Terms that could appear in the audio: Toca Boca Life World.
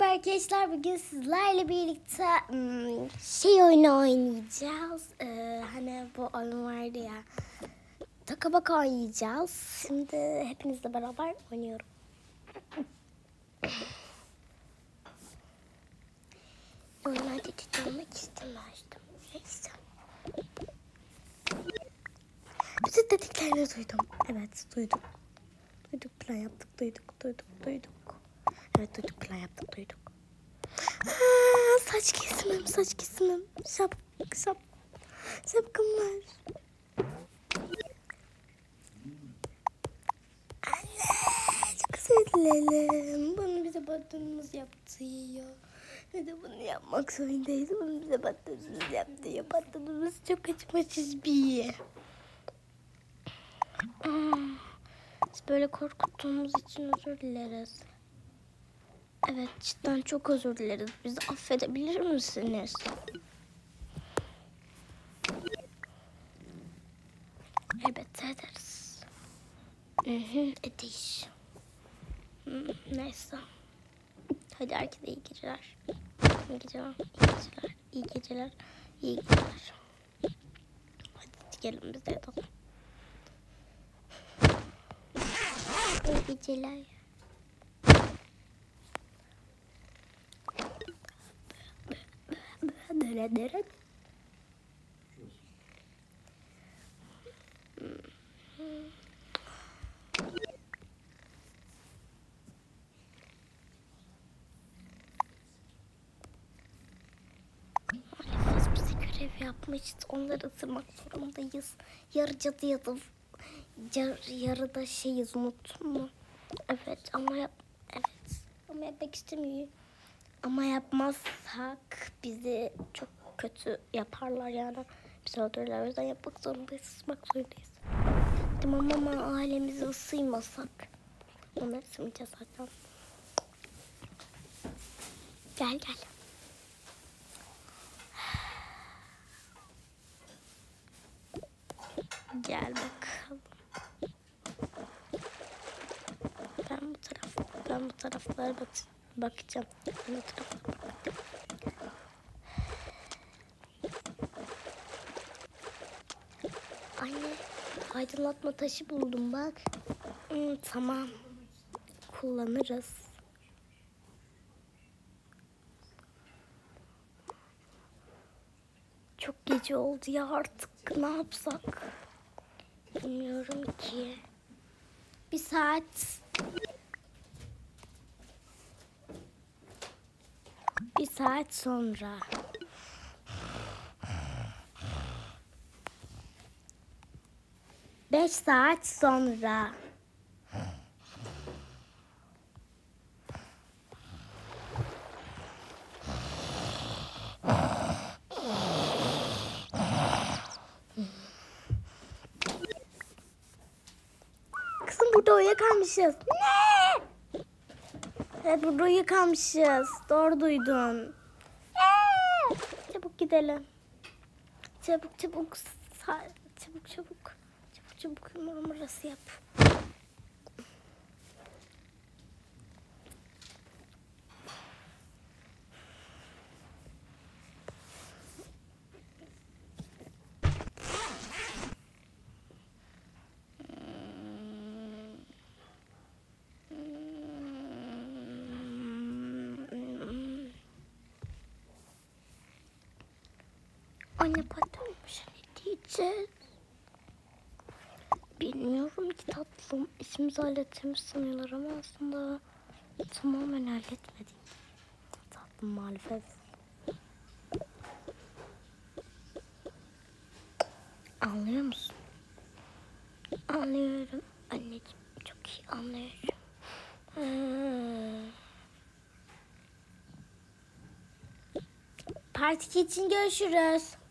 Merhaba arkadaşlar, bugün sizlerle birlikte şey oyunu oynayacağız. Hani bu oyun vardı ya, Toca Boca oynayacağız. Şimdi hepinizle beraber oynuyorum. Onlar da tutulmak istemezdim. Neyse. Bütün dediklerini duydum. Evet, duydum. Duyduk, plan yaptık, duyduk. Evet, duyduk, plan yaptık, duyduk. Aa, saç kesimim. Şapkam var. Anne, çok üzüldüm. Bunu bize patronumuz yaptı ya. Ve de bunu yapmak zorundayız. Bunu bize patronumuz yaptı ya. Patronumuz çok açmaçız bir. Biz böyle korkuttuğumuz için özür dileriz. Evet, cidden çok özür dileriz. Bizi affedebilir misiniz? Elbette ederiz. Edeyiz. Neyse. Hadi herkese iyi geceler. İyi geceler. Hadi gelin bize yatalım. İyi geceler. Dere. Maalesef bize görev yapmıştı. Onları ısırmak zorundayız. Yarıda şeyiz, unuttun mu? Evet ama yapmak istemiyor. Ama yapmazsak bizi çok kötü yaparlar yani. Bizi öldürürler. O yüzden yapmak zorundayız. Isırmak zorundayız. Tamam ama ailemizi ısırmasak. Onları ısırmayacağız zaten. Gel. Gel bakalım. Ben bu taraflara bakacağım. Anne, aydınlatma taşı buldum bak. Tamam. Kullanırız. Çok gece oldu ya, artık ne yapsak? Bilmiyorum ki. Bir saat. Bir saat sonra. Beş saat sonra. Kızım, burada uyuyakalmışız. Ne? Burada uyuyakalmışız. Doğru duydun. Çabuk gidelim. Çabuk numarası yap. Anne, patronmuş, ne diyeceğiz? Bilmiyorum ki tatlım. İşimizi halletmiş sanıyorlar ama aslında tamamen halletmedik. Tatlım, maalesef. Anlıyor musun? Anlıyorum anneciğim. Çok iyi anlıyorum. Parti için görüşürüz.